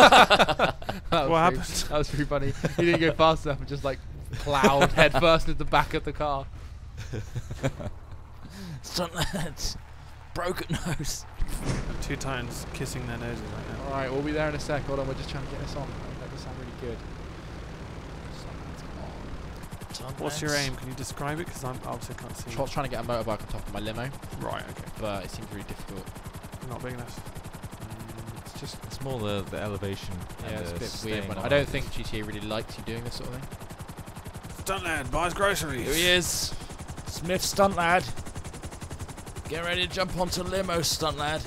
What happened? That was pretty funny. He didn't go fast enough and just like plowed headfirst into the back of the car. Stuntlads. Broken nose. 2 times kissing their noses right now. Alright, we'll be there in a sec. Hold on, we're just trying to get this on. That does sound really good. What's your aim? Can you describe it? Because I obviously can't see. Trott's trying to get a motorbike on top of my limo. Right, okay. But it seems really difficult. Not big enough. It's just, it's more the elevation. Yeah, it's a bit weird. I don't think GTA really likes you doing this sort of thing. Stuntlad buys groceries. Here he is. Smith Stuntlad. Get ready to jump onto limo, Stuntlad.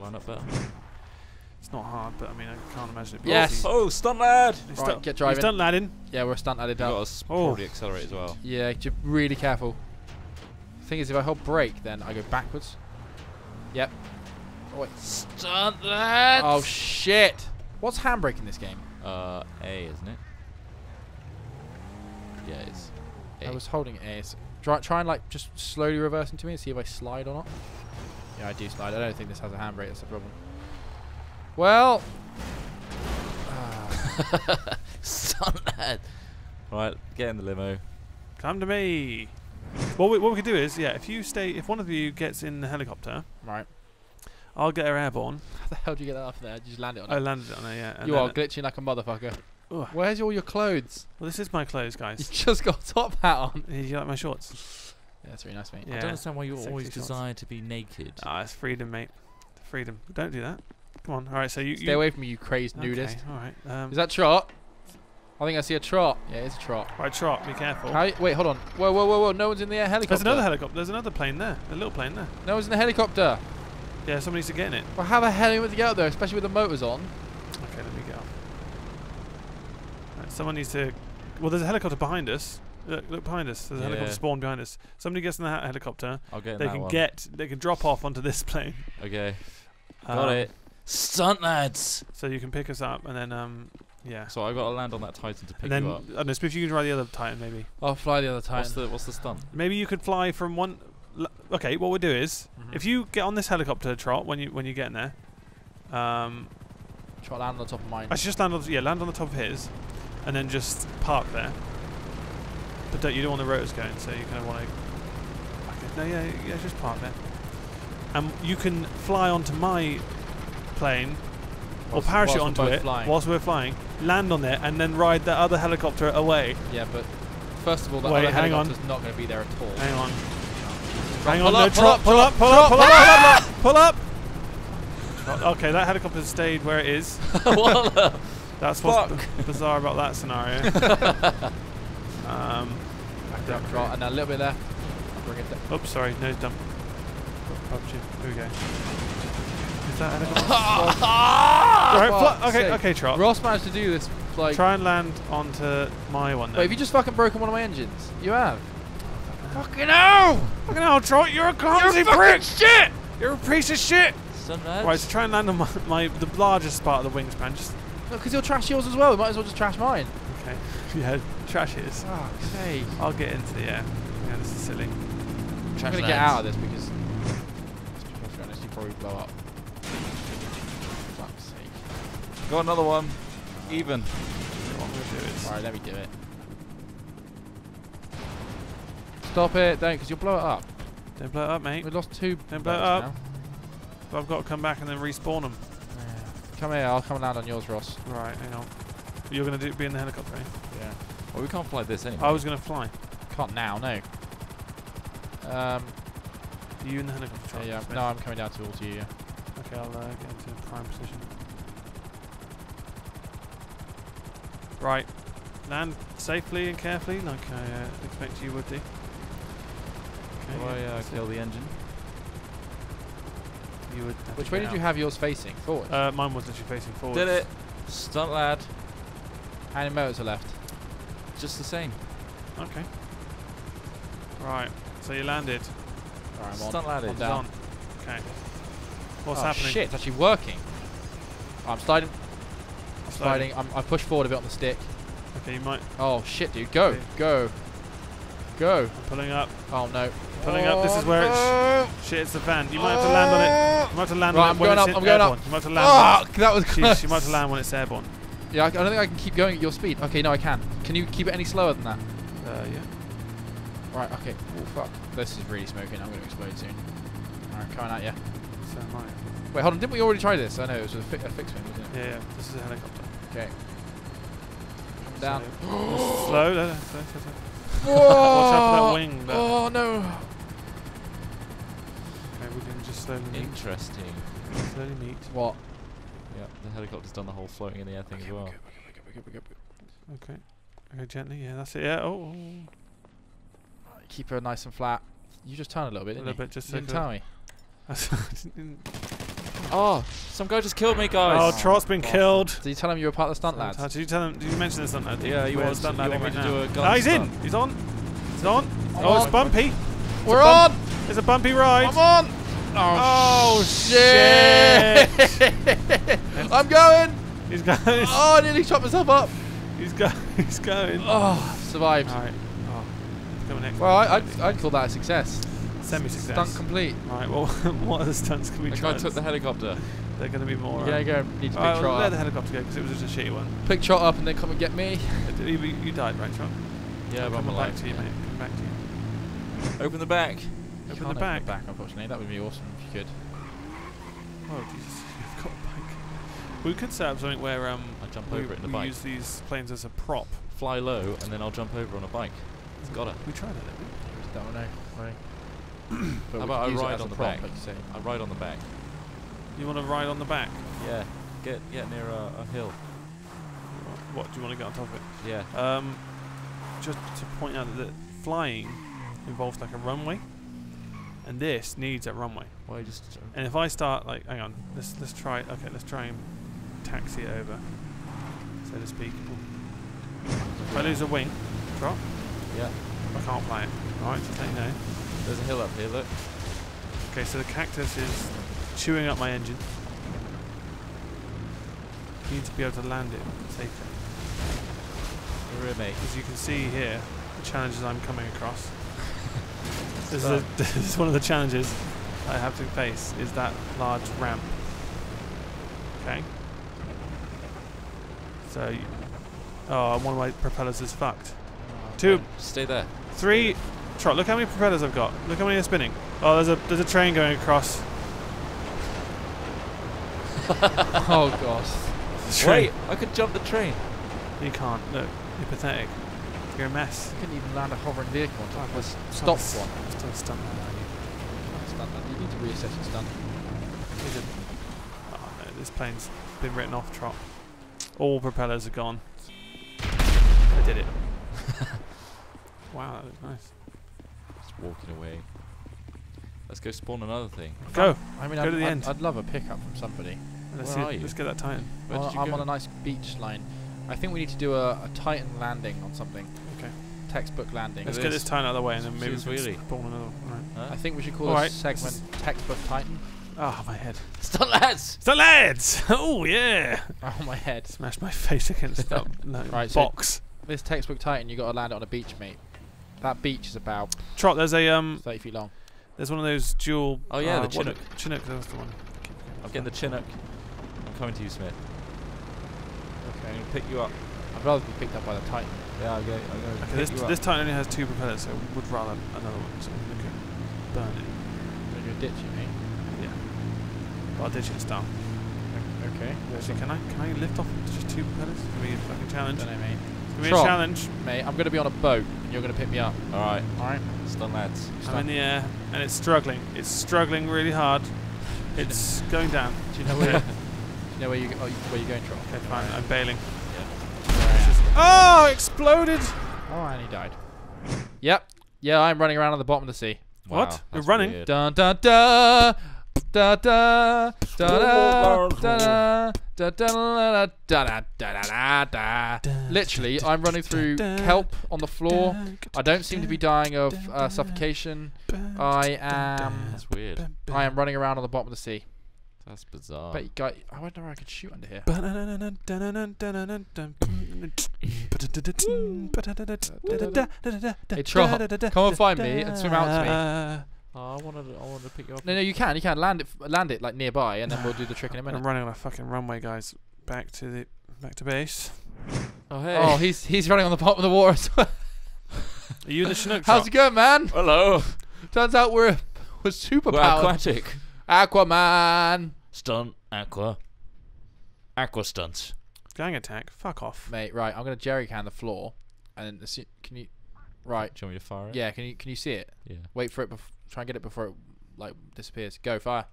Line up better. It's not hard, but I mean, I can't imagine it. Be yes! Easy. Oh, Stuntlad! Right, get driving. Stuntladding. Yeah, we're Stuntladded down. You've got to probably accelerate as well. Yeah, just really careful. The thing is, if I hold brake, then I go backwards. Yep. Oh, wait. Stuntlad! Oh, shit! What's handbrake in this game? A, isn't it? Yeah, it is. I was holding A. So try and like just slowly reverse into me and see if I slide or not. Yeah, I do slide. I don't think this has a handbrake. That's the problem. Well, Stuntlad. Right, get in the limo. Come to me. Well, what we can do is, yeah, if one of you gets in the helicopter, right, I'll get her airborne. How the hell do you get that up there? Did you just land it on her? I landed it on her. Yeah. And you are glitching like a motherfucker. Ugh. Where's all your clothes? Well, this is my clothes, guys. You just got a top hat on. Yeah, you like my shorts? Yeah, that's really nice, mate. Yeah. I don't understand why you always desire to be naked. Ah, it's freedom, mate. Freedom. Don't do that. Come on. All right, so you stay away from me, you crazed nudist. All right. Is that Trott? I think I see a Trott. Yeah, it's a Trott. All right, Trott, be careful. Wait, hold on. Whoa, whoa, whoa, whoa! No one's in the helicopter. There's another helicopter. There's another plane there. A little plane there. No one's in the helicopter. Yeah, somebody needs to get in it. Well, how the hell are you going to get out there, especially with the motors on? Okay, let me get off. Right, someone needs to. Well, there's a helicopter behind us. Look behind us. There's a helicopter spawned behind us. Somebody gets in the helicopter. I'll get in They can drop off onto this plane. Okay. Got it. Stuntlads. So you can pick us up, and then yeah. So I got to land on that Titan to pick you up. And then, if you can ride the other Titan, maybe. I'll fly the other Titan. What's the stunt? Maybe you could fly from one. Okay, what we'll do is, if you get on this helicopter, Trott, when you get in there, try to land on the top of mine. I should just land on the top of his, and then just park there. But you don't want the rotors going, so you kind of want to. Yeah, just park there. And you can fly onto my plane, or parachute onto it whilst we're flying, land on it, and then ride that other helicopter away. Yeah, but first of all, that other helicopter's not going to be there at all. Hang on. Hang on, no, Trott, pull up! Okay, that helicopter stayed where it is. What the That's fuck? What's bizarre about that scenario. Back up, Trott, and a little bit there. Bring it down. Oops, sorry, nose dump. Here we go. Is that helicopter? Right, okay, Trott. Ross managed to do this, like... Try and land onto my one, then. Wait, have you just fucking broken one of my engines? You have. Fucking hell! Fucking hell, Trott, you're a clumsy prick! Shit! You're a piece of shit! Right, so try and land on the largest part of the wingspan. Just because you'll trash yours as well, we might as well just trash mine. Okay. Yeah, trash his. Oh, okay. I'll get into the air. Yeah, this is silly. I'm going to get out of this because, let's be honest, you probably blow up. For fuck's sake. Got another one. Even. Alright, let me do it. Stop it, don't, because you'll blow it up. Don't blow it up, mate. We lost 2. Don't blow it up. Now. But I've got to come back and then respawn them. Yeah. Come here, I'll come and land on yours, Ross. Right, hang on. You're going to be in the helicopter, eh? Yeah. Well, we can't fly this anyway. I was going to fly. Can't now, no. Are you in the helicopter? Trot? Yeah, no, I'm coming down towards you, yeah. Okay, I'll get into prime position. Right. Land safely and carefully, like I expect you would do. I kill the engine. You would Which way did you have yours facing? Forward? Mine was literally facing forward. Did it! Stuntlad. How many motors are left? Just the same. Okay. Right, so you landed. Right, Stuntladded. Down. Okay. What's happening? Shit, it's actually working. I'm sliding. I'm sliding. I push forward a bit on the stick. Okay, you might. Oh shit, dude, go! Okay. Go! go. I'm pulling up. Oh no. Pulling up. This is where it's shit. It's the van. You might have to land on it. You might have to land on it when it's airborne. You might have to land. That was close. You might have to land when it's airborne. Yeah, I don't think I can keep going at your speed. Okay, no, I can. Can you keep it any slower than that? Yeah. Right. Okay. Oh fuck. This is really smoking. I'm going to explode soon. All right, coming at you. So am I. Wait, hold on. Didn't we already try this? I know it was a fixed wing, wasn't it? Yeah, yeah. This is a helicopter. Okay. Come down. Slow. Slow. Whoa. Watch out for that wing. There. Oh no. Okay, we're going to just slowly. Interesting. Slowly meet. What? Yeah, the helicopter's done the whole floating in the air thing as well. We're good. Okay. Okay, gently. Yeah, that's it. Yeah. Oh. Keep her nice and flat. You just turn a little bit, didn't you? A little bit, just so you didn't tell me. Oh, some guy just killed me, guys. Oh, Trott's been killed. Did you tell him you were part of the stunt lad? Did you tell him? Did you mention the stunt lad? Yeah, he was stunt lad. Oh, he's in. He's on. He's on. Oh, it's bumpy. We're on. It's a bumpy ride. I'm on. Oh shit! I'm going. He's going. Oh, I nearly chopped myself up. He's going. He's going. Oh, survived. All right. Well, I'd call that a success. Semi-success. Stunt complete. Right. Well, what other stunts can we try? The guy took the helicopter. They're going to be more. Yeah, go. Need to pick Trott up. Let the helicopter go because it was just a shitty one. Pick Trott up and then come and get me. You died, right, Trott? Yeah, but I'm alive. Back to you, mate. Come back to you. Open the back. Open the back. Open the back. Unfortunately, that would be awesome if you could. Oh Jesus! You've got a bike. We could set up something where I jump over it in the bike. We use these planes as a prop. Fly low, and then I'll jump over on a bike. Got it. We tried it, didn't we? How about I ride on the back? I ride on the back. You want to ride on the back? Yeah. Get near a hill. What? Do you want to get on top of it? Yeah. Just to point out that flying involves like a runway, and this needs a runway. Well, and if I start like, hang on, let's try. Okay, let's try and taxi it over, so to speak. If I lose a wing, drop. Yeah. I can't play it. Alright, just let you know. There's a hill up here, look. Okay, so the cactus is chewing up my engine. You need to be able to land it safely. Really? As you can see here, the challenges I'm coming across. This is one of the challenges I have to face, is that large ramp. Okay. So, oh, one of my propellers is fucked. 2, stay there. 3, Trott. Look how many propellers I've got. Look how many are spinning. Oh, there's a train going across. Oh gosh. Wait, I could jump the train. You can't. Look, you're pathetic. You're a mess. You couldn't even land a hovering vehicle on top of a stop one. Still stunned. You need to reassess your stunt. Oh no, this plane's been written off, Trott. All propellers are gone. I did it. Wow, that looks nice. Just walking away. Let's go spawn another thing. Go! I mean, go to the end. I'd love a pickup from somebody. Let's get that Titan. I'm on a nice beach line. I think we need to do a Titan landing on something. Okay. Textbook landing. Let's get this Titan out of the way and then maybe we can spawn another one. Right. I think we should call this segment Textbook Titan. Oh, my head. Stunt lads! Stunt lads! Oh, yeah! Oh, my head. Smashed my face against that box. So this Textbook Titan, you got to land it on a beach, mate. That beach is about Trott. There's a 30 feet long. There's one of those dual. Oh yeah, the Chinook. Chinook, that was the one. I'm getting the Chinook. I'm coming to you, Smith. Okay, I'm gonna pick you up. I'd rather be picked up by the Titan. Yeah, I'll go. Okay, this Titan only has 2 propellers, so we would rather another one. So we can burn it. So you're ditching me. Yeah. Well, I'll ditch it down. Okay. Actually, can I lift off with just 2 propellers? It's gonna be a fucking challenge. Don't know, mate. Give me a challenge. Mate, I'm going to be on a boat and you're going to pick me up. Alright. Alright. Stunt lads. I'm in the air and it's struggling. It's struggling really hard. It's going down. Do you know where where you're going, Trott? Okay, fine. I'm bailing. Yeah. Oh, exploded! Oh, and he died. Yep. Yeah, I'm running around on the bottom of the sea. What? Wow, you're running? Weird. Dun dun dun! Da da da da da da da da da da. Literally, I'm running through kelp on the floor. I don't seem to be dying of suffocation. That's weird. I am running around on the bottom of the sea. That's bizarre. But I wonder where I could shoot under here. Hey Trott, come and find me and swim out to me. Oh, I wanted to pick you up. No, no, you can land it like nearby, and then we'll do the trick in a minute. I'm running on a fucking runway, guys. Back to base. Oh hey. Oh, he's running on the bottom of the water as well. Are you the Chinook? How's it going, man? Hello. Turns out we're super powered. Aquatic. Aquaman. Stunt. Aqua stunts. Gang attack. Fuck off, mate. Right, I'm gonna jerry can the floor, and then can you? Right. Do you want me to fire it? Yeah. Can you see it? Yeah. Wait for it. Try and get it before it like disappears. Go fire.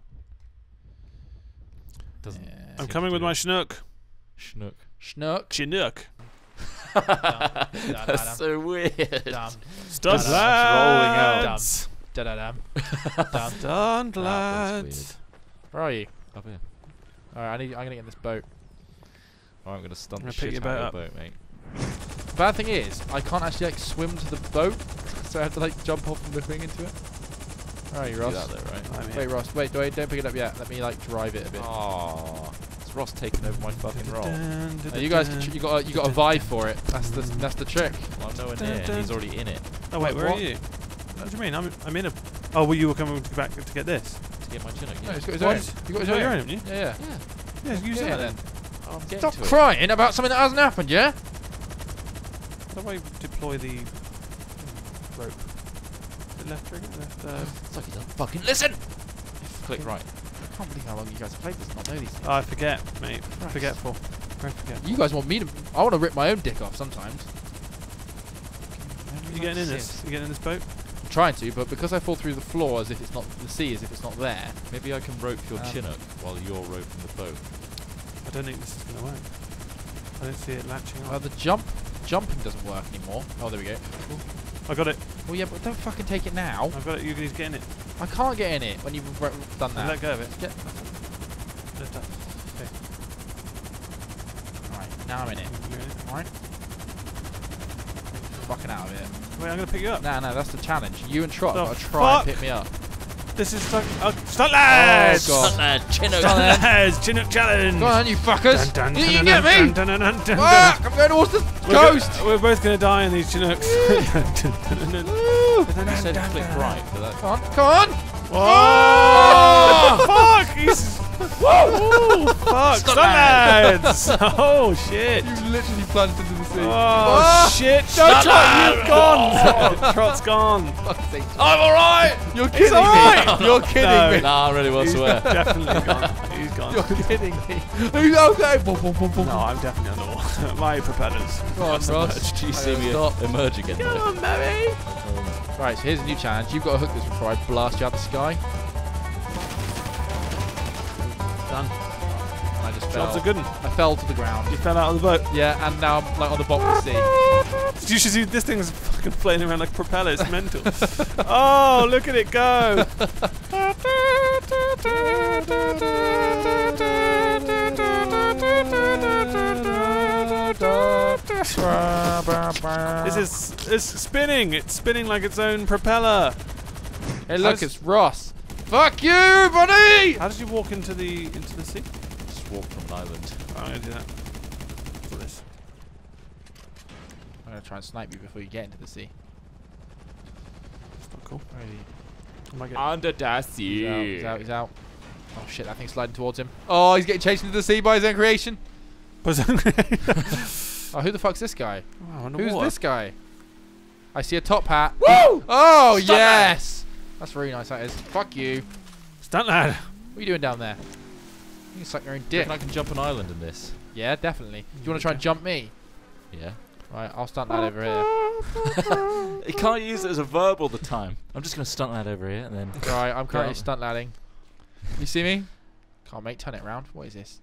Doesn't. Yeah, I'm coming with my Chinook. Chinook. That's so weird. Stunt lads. Stunt lads. Where are you? Up here. All right, I'm gonna get in this boat. All right, I'm gonna stunt the shit out of your boat, mate. The bad thing is, I can't actually like swim to the boat, so I have to like jump off from the thing into it. Alright, Ross. There, right? Ross. Wait, don't pick it up yet. Let me like drive it a bit. Oh, it's Ross taking over my fucking role. You guys, you got a vibe for it. That's the trick. Well, I'm nowhere near. He's already in it. Oh wait, where are you? What do you mean? I'm in a. Oh, well, you were coming back to get this. To get my Chinook. Yeah. No, he's got his own. You got his own, haven't you? Yeah. Use that then. Stop crying about something that hasn't happened, yeah? How do I deploy the rope? Left. It's like he doesn't fucking listen! Click right. I can't believe how long you guys have played this and not know these things. I forget, mate. Christ. Forgetful. Very forgetful. You guys want me to... I want to rip my own dick off sometimes. You getting in this? You getting in this boat? I'm trying to, but because I fall through the floor as if it's not... The sea as if it's not there. Maybe I can rope your Chinook while you're roping the boat. I don't think this is going to work. I don't see it latching on. The jumping doesn't work anymore. Oh, there we go. Cool. I got it. Well, yeah, but don't fucking take it now. I've got it. You guys getting it? I can't get in it when you've done that. Let go of it. Lift up. Okay. Alright, now I'm in it. Alright. Fucking out of it. Wait, I'm gonna pick you up. No, that's the challenge. You and Trott gotta try and pick me up. This is so. Stunt lads! Oh, stunt lads! Chinook! Stunt lads! Chinook challenge! Go on, you fuckers! Did you get me? Fuck! I'm going towards the coast! We're both going to die in these Chinooks. I said click right for that. Come on! Oh! Fuck! He's. Whoa! Fuck! Stunt lads! Oh shit! You literally plunged into the sea. Oh shit! Don't try! You've gone! Trott's gone! I'm alright! You're kidding me! You're kidding me! Nah, I really want to swear. Definitely gone. He's gone. You're kidding me. Who's okay? No, I'm definitely underwater. My propellers. Ross. Do you see me emerge again? Come on, baby! Right, so here's a new challenge. You've got to hook this before I blast you out the sky. Done. And I just fell. Job's a good one. I fell to the ground. You fell out of the boat. Yeah, and now I'm like on the bottom of the sea. You should see this thing's fucking flying around like propellers. It's mental. Oh, look at it go! It's spinning. It's spinning like its own propeller. Hey, look, it's Ross. Fuck you, buddy! How did you walk into the sea? Just walk from an island. I'm gonna do that. For this. I'm gonna try and snipe you before you get into the sea. That's not cool. Under the sea. He's out. Oh shit! That thing's sliding towards him. Oh, he's getting chased into the sea by his own creation. By his own creation. Oh, who the fuck's this guy? Oh, who's this guy? I see a top hat. Woo! Oh Stop yes! That. That's really nice, that is. Fuck you. Stunt lad. What are you doing down there? You can suck your own dick. I can jump an island in this. Yeah, definitely. Do you want to try and jump me? Yeah. Right, I'll stunt lad over here. You can't use it as a verb all the time. I'm just going to stunt lad over here and then... Right, I'm currently stunt ladding. You see me? Can't mate, turn it around. What is this?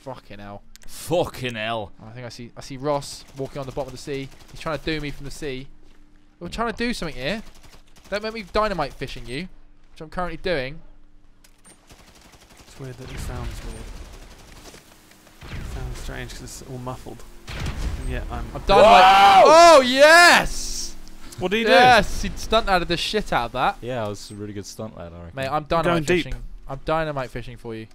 Fucking hell. Fucking hell. I think I see Ross walking on the bottom of the sea. He's trying to do me from the sea. We're trying to do something here. Don't make me dynamite fishing you, which I'm currently doing. It's weird that it sounds weird. It sounds strange because it's all muffled. And yet I'm dynamite. Oh yes! What did he do? Yes, he stunt out of the shit out of that. Yeah, it was a really good stunt lad, I reckon. Mate, I'm dynamite fishing. I'm dynamite fishing for you.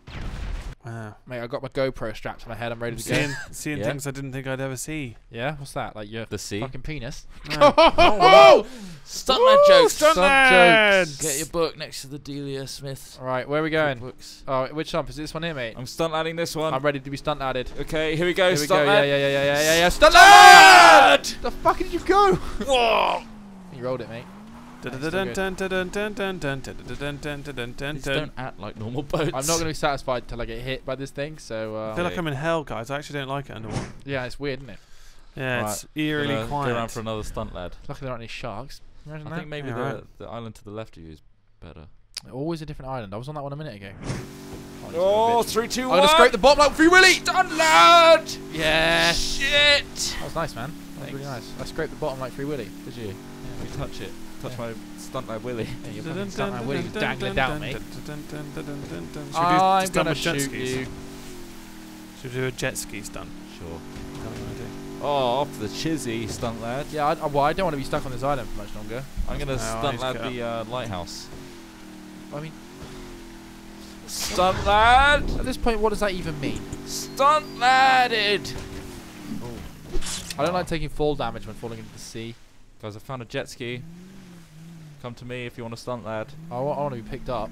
Mate, I got my GoPro strapped to my head. I'm ready to go. Seeing things I didn't think I'd ever see. Yeah, what's that? Like your fucking penis? No. Oh, stuntman jokes. Stuntman jokes. Get your book next to the Delia Smith. All right, where are we going? Oh, which jump is this one here, mate? I'm stunt-ladding this one. I'm ready to be stunt-ladded. Okay, here we go. Here we go. Yeah. Stunt-lad! The fuck did you go? Whoa! You rolled it, mate. Don't act like normal boats. I'm not going to be satisfied till I get hit by this thing, so... I feel like I'm in hell, guys. I actually don't like it underwater. Yeah, it's weird, isn't it? Yeah, right. It's eerily quiet. Go around for another stunt, lad. Luckily there aren't any sharks. Imagine I think maybe the island to the left of you is better. Always a different island. I was on that one a minute ago. Oh, 3, 2, 1! I'm going to scrape the bottom like Free Willy! Stunt, lad! Yeah! Shit! That was nice, man. That was really nice. I scraped the bottom like Free Willy. Did you? Yeah. You touch it. Touch my stunt like Willy. Yeah, you're fucking stunt like Willy dangling down, mate. I'm gonna shoot you. Should we do a jet ski stunt? Sure. Oh, off the chizzy, stunt lad. Yeah, well, I don't want to be stuck on this island for much longer. I'm gonna stunt lad the lighthouse. I mean... Stunt lad! At this point, what does that even mean? Stunt ladded! I don't like taking fall damage when falling into the sea. Guys, I found a jet ski. Come to me if you want to stunt, lad. I want to be picked up.